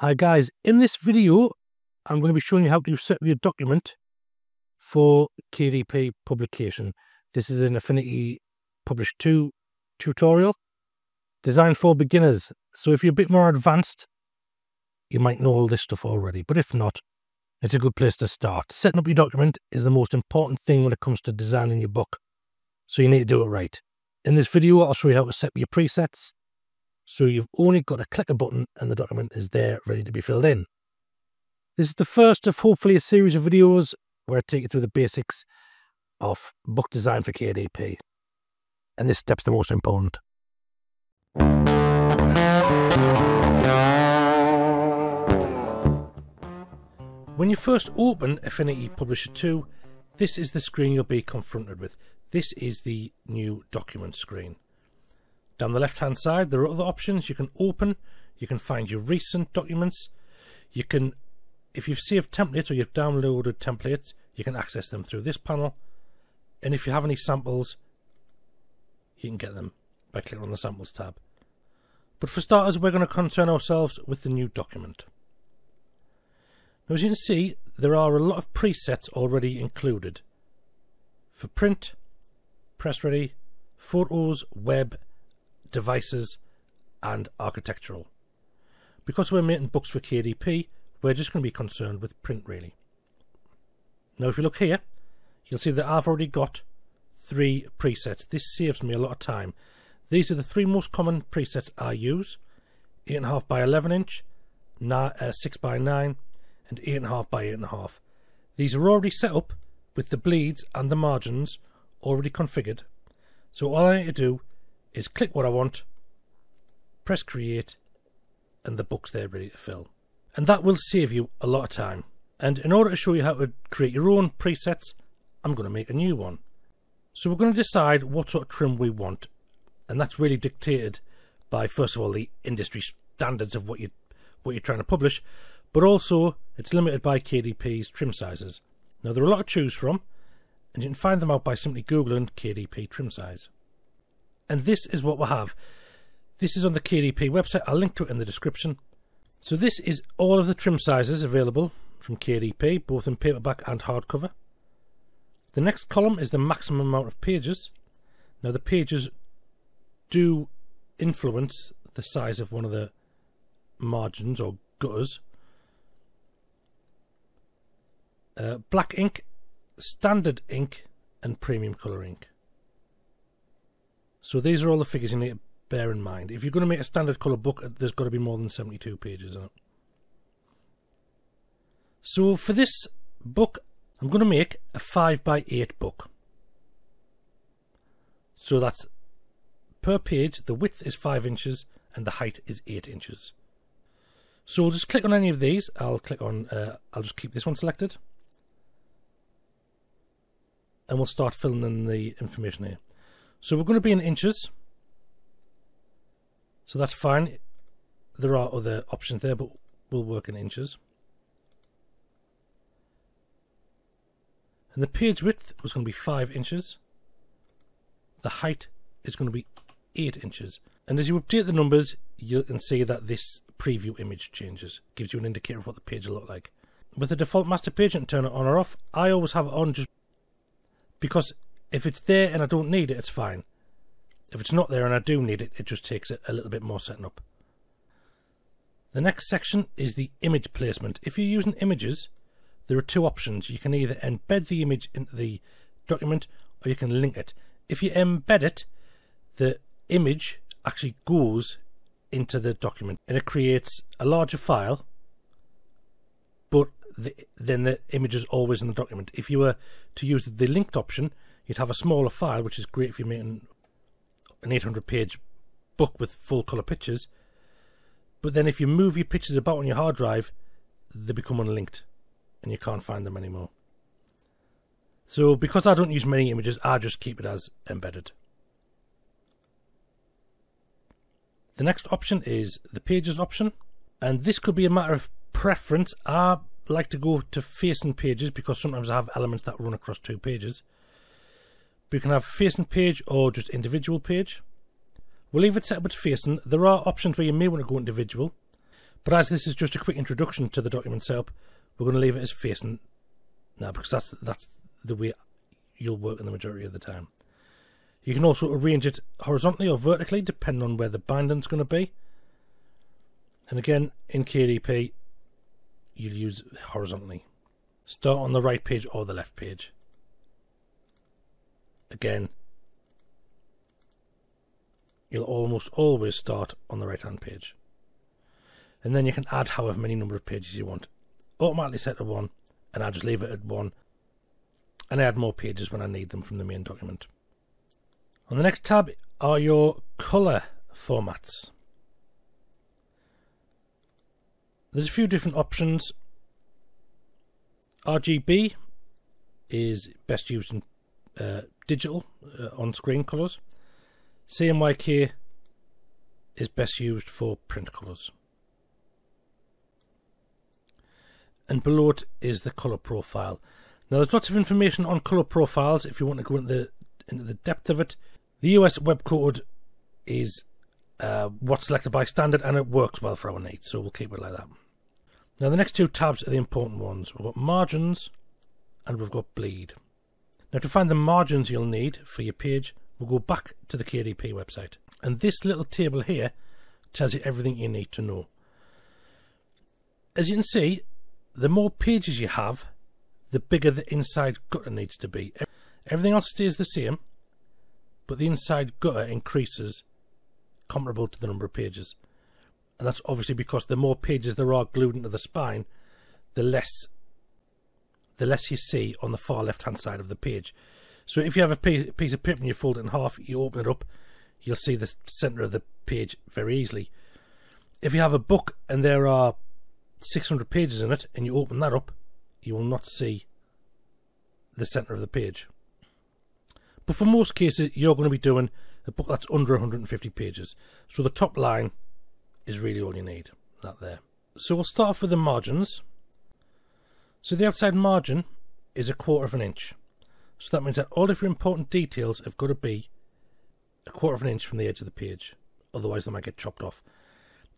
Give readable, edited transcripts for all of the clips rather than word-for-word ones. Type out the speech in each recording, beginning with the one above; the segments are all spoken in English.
Hi guys, in this video, I'm going to be showing you how to set up your document for KDP publication. This is an Affinity Publisher 2 tutorial designed for beginners. So if you're a bit more advanced, you might know all this stuff already, but if not, it's a good place to start. Setting up your document is the most important thing when it comes to designing your book, so you need to do it right. In this video, I'll show you how to set up your presets. So you've only got to click a button and the document is there ready to be filled in. This is the first of hopefully a series of videos where I take you through the basics of book design for KDP. And this step's the most important. When you first open Affinity Publisher 2, this is the screen you'll be confronted with. This is the new document screen. Down the left hand side there are other options you can open. You can find your recent documents. You can, if you've saved templates or you've downloaded templates, you can access them through this panel, and if you have any samples you can get them by clicking on the samples tab. But for starters, we're going to concern ourselves with the new document. Now, as you can see, there are a lot of presets already included for print, press ready, photos, web, devices and architectural. Because we're making books for KDP, we're just going to be concerned with print really. Now if you look here, you'll see that I've already got 3 presets. This saves me a lot of time. These are the 3 most common presets I use: 8.5 by 11 inch, 6 by 9 and 8.5 by 8.5. These are already set up with the bleeds and the margins already configured. So all I need to do is click what I want, press create, and the book's there ready to fill. And that will save you a lot of time. And in order to show you how to create your own presets, I'm going to make a new one. So we're going to decide what sort of trim we want, and that's really dictated by, first of all, the industry standards of what you're trying to publish, but also it's limited by KDP's trim sizes. Now there are a lot to choose from, and you can find them out by simply googling KDP trim size. And this is what we'll have. This is on the KDP website. I'll link to it in the description. So this is all of the trim sizes available from KDP, both in paperback and hardcover. The next column is the maximum amount of pages. Now the pages do influence the size of one of the margins or gutters. Black ink, standard ink and premium colour ink. So these are all the figures you need to bear in mind. If you're going to make a standard colour book, there's got to be more than 72 pages on it. So for this book, I'm going to make a 5 by 8 book. So that's per page, the width is 5 inches and the height is 8 inches. So we'll just click on any of these. I'll click on, I'll just keep this one selected. And we'll start filling in the information here. So we're going to be in inches, so that's fine. There are other options there, but we'll work in inches. And the page width was going to be 5 inches. The height is going to be 8 inches. And as you update the numbers, you can see that this preview image changes. It gives you an indicator of what the page will look like. With the default master page, you can turn it on or off. I always have it on just because if it's there and I don't need it, it's fine. If it's not there and I do need it, it just takes a little bit more setting up. The next section is the image placement. If you're using images, there are 2 options. You can either embed the image into the document or you can link it. If you embed it, the image actually goes into the document and it creates a larger file, but then the image is always in the document. If you were to use the linked option, you'd have a smaller file, which is great if you're making an 800-page book with full-colour pictures. But then if you move your pictures about on your hard drive, they become unlinked and you can't find them anymore. So because I don't use many images, I just keep it as embedded. The next option is the pages option. And this could be a matter of preference. I like to go to facing pages because sometimes I have elements that run across 2 pages. You can have facing page or just individual page. We'll leave it set up with facing. There are options where you may want to go individual, But as this is just a quick introduction to the document setup, we're going to leave it as facing now, because that's the way you'll work in the majority of the time. You can also arrange it horizontally or vertically, depending on where the binding's going to be. And again, in KDP, you'll use horizontally. Start on the right page or the left page. Again, you'll almost always start on the right-hand page. And then you can add however many number of pages you want. Automatically set to 1, and I just leave it at 1. And I add more pages when I need them from the main document. On the next tab are your colour formats. There's a few different options. RGB is best used in digital on-screen colours. CMYK is best used for print colours. And below it is the colour profile. Now there's lots of information on colour profiles if you want to go into the depth of it. The US web code is what's selected by standard, and it works well for our needs, so we'll keep it like that. Now the next two tabs are the important ones. We've got margins and we've got bleed. Now to find the margins you'll need for your page, we'll go back to the KDP website. And this little table here tells you everything you need to know. As you can see, the more pages you have, the bigger the inside gutter needs to be. Everything else stays the same, but the inside gutter increases comparable to the number of pages. And that's obviously because the more pages there are glued into the spine, the less you see on the far left hand side of the page. So if you have a piece of paper and you fold it in half, you open it up, you'll see the centre of the page very easily. If you have a book and there are 600 pages in it and you open that up, you will not see the centre of the page. But for most cases, you're going to be doing a book that's under 150 pages. So the top line is really all you need, that there. So we'll start off with the margins. So the outside margin is 1/4 of an inch. So that means that all of your important details have got to be 1/4 of an inch from the edge of the page. Otherwise they might get chopped off.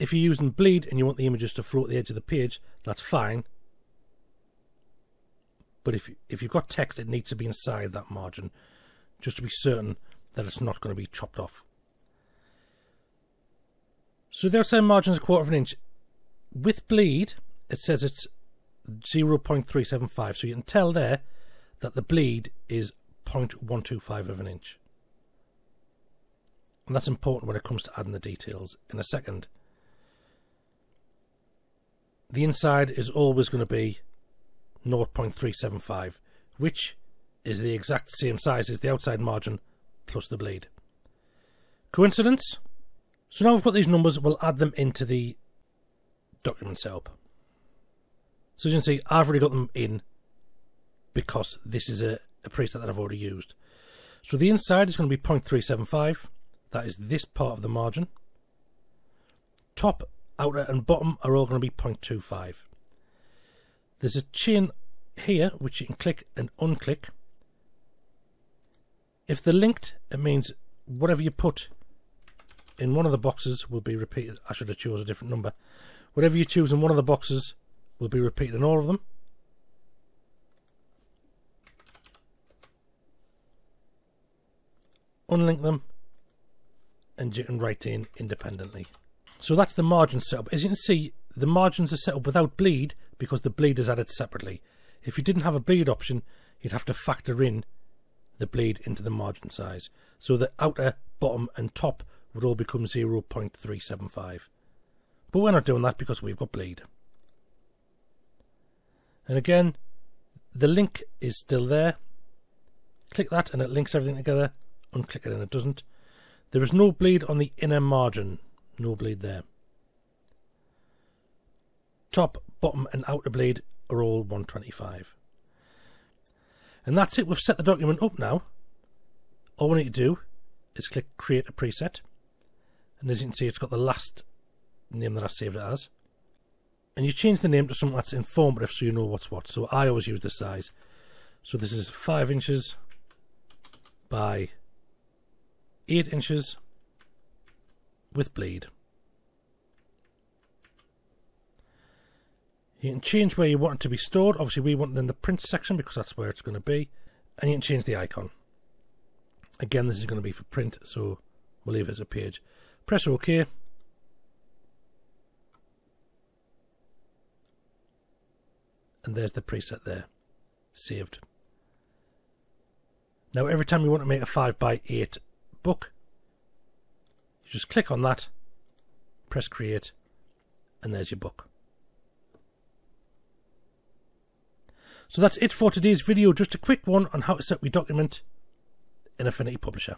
If you're using bleed and you want the images to float at the edge of the page, that's fine. But if you've got text, it needs to be inside that margin, just to be certain that it's not going to be chopped off. So the outside margin is 1/4 of an inch. With bleed, it says it's 0.375, so you can tell there that the bleed is 0.125 of an inch. And that's important when it comes to adding the details in a second. The inside is always going to be 0.375, which is the exact same size as the outside margin plus the bleed. Coincidence? So now we've got these numbers, we'll add them into the document setup. So as you can see, I've already got them in because this is a preset that I've already used. So the inside is going to be 0.375. That is this part of the margin. Top, outer and bottom are all going to be 0.25. There's a chain here which you can click and unclick. If they're linked, it means whatever you put in one of the boxes will be repeated. I should have chosen a different number. Whatever you choose in one of the boxes will be repeated in all of them. Unlink them and you can write in independently. So that's the margin setup. As you can see, the margins are set up without bleed because the bleed is added separately. If you didn't have a bleed option, you'd have to factor in the bleed into the margin size. So the outer, bottom and top would all become 0.375. But we're not doing that because we've got bleed. And again, the link is still there. Click that and it links everything together. Unclick it and it doesn't. There is no bleed on the inner margin. No bleed there. Top, bottom and outer bleed are all 125. And that's it. We've set the document up now. All we need to do is click create a preset, and as you can see, it's got the last name that I saved it as, and you change the name to something that's informative so you know what's what. So I always use this size, so this is 5 inches by 8 inches with bleed. You can change where you want it to be stored. Obviously we want it in the print section because that's where it's going to be. And you can change the icon. Again, this is going to be for print, so we'll leave it as a page. Press OK. And there's the preset there. Saved. Now every time you want to make a 5x8 book, you just click on that, press create, and there's your book. So that's it for today's video, just a quick one on how to set up your document in Affinity Publisher.